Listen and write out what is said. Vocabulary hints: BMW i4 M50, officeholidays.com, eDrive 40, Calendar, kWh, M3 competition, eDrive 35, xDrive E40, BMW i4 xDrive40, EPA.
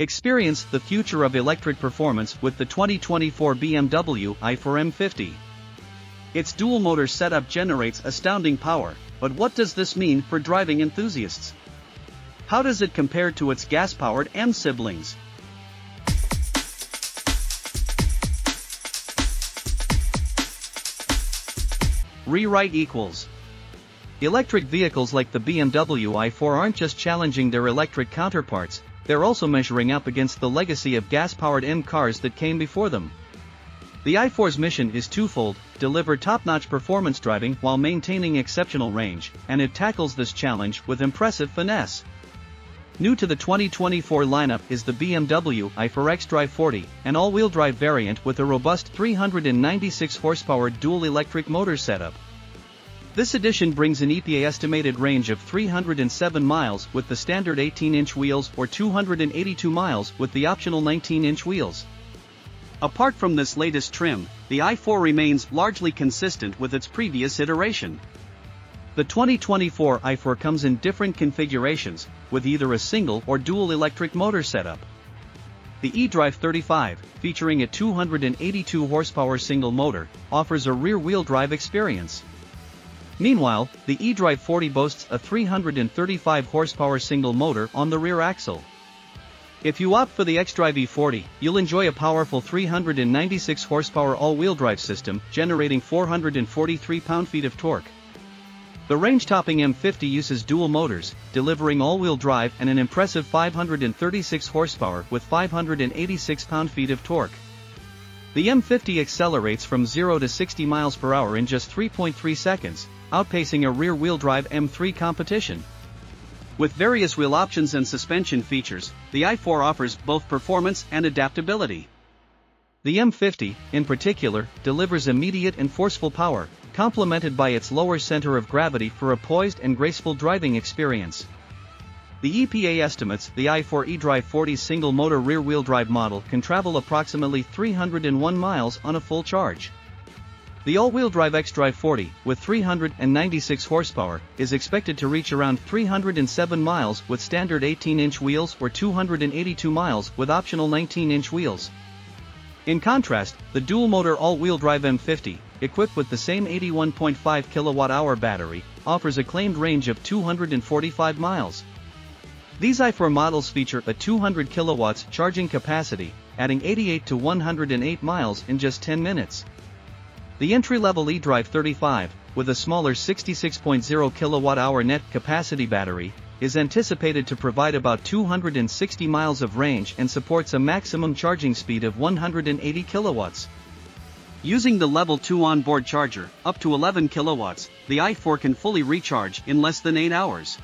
Experience the future of electric performance with the 2024 BMW i4 M50. Its dual-motor setup generates astounding power, but what does this mean for driving enthusiasts? How does it compare to its gas-powered M siblings? Rewrite equals. Electric vehicles like the BMW i4 aren't just challenging their electric counterparts, they're also measuring up against the legacy of gas-powered M cars that came before them. The i4's mission is twofold: deliver top-notch performance driving while maintaining exceptional range, and it tackles this challenge with impressive finesse. New to the 2024 lineup is the BMW i4 xDrive40, an all-wheel drive variant with a robust 396 horsepower dual electric motor setup. This edition brings an EPA-estimated range of 307 miles with the standard 18-inch wheels or 282 miles with the optional 19-inch wheels. Apart from this latest trim, the i4 remains largely consistent with its previous iteration. The 2024 i4 comes in different configurations, with either a single or dual electric motor setup. The eDrive 35, featuring a 282 horsepower single motor, offers a rear-wheel drive experience. Meanwhile, the eDrive 40 boasts a 335 horsepower single motor on the rear axle. If you opt for the xDrive E40, you'll enjoy a powerful 396 horsepower all-wheel drive system, generating 443 pound-feet of torque. The range-topping M50 uses dual motors, delivering all-wheel drive and an impressive 536 horsepower with 586 pound-feet of torque. The M50 accelerates from 0 to 60 miles per hour in just 3.3 seconds, outpacing a rear-wheel drive M3 competition. With various wheel options and suspension features, the i4 offers both performance and adaptability. The M50, in particular, delivers immediate and forceful power, complemented by its lower center of gravity for a poised and graceful driving experience. The EPA estimates the i4 eDrive40's single-motor rear-wheel drive model can travel approximately 301 miles on a full charge. The all-wheel drive xDrive40, with 396 horsepower, is expected to reach around 307 miles with standard 18-inch wheels or 282 miles with optional 19-inch wheels. In contrast, the dual-motor all-wheel drive M50, equipped with the same 81.5 kWh battery, offers a claimed range of 245 miles. These i4 models feature a 200 kW charging capacity, adding 88 to 108 miles in just 10 minutes. The entry-level eDrive 35, with a smaller 66.0 kWh net capacity battery, is anticipated to provide about 260 miles of range and supports a maximum charging speed of 180 kilowatts. Using the Level 2 onboard charger, up to 11 kilowatts, the i4 can fully recharge in less than 8 hours.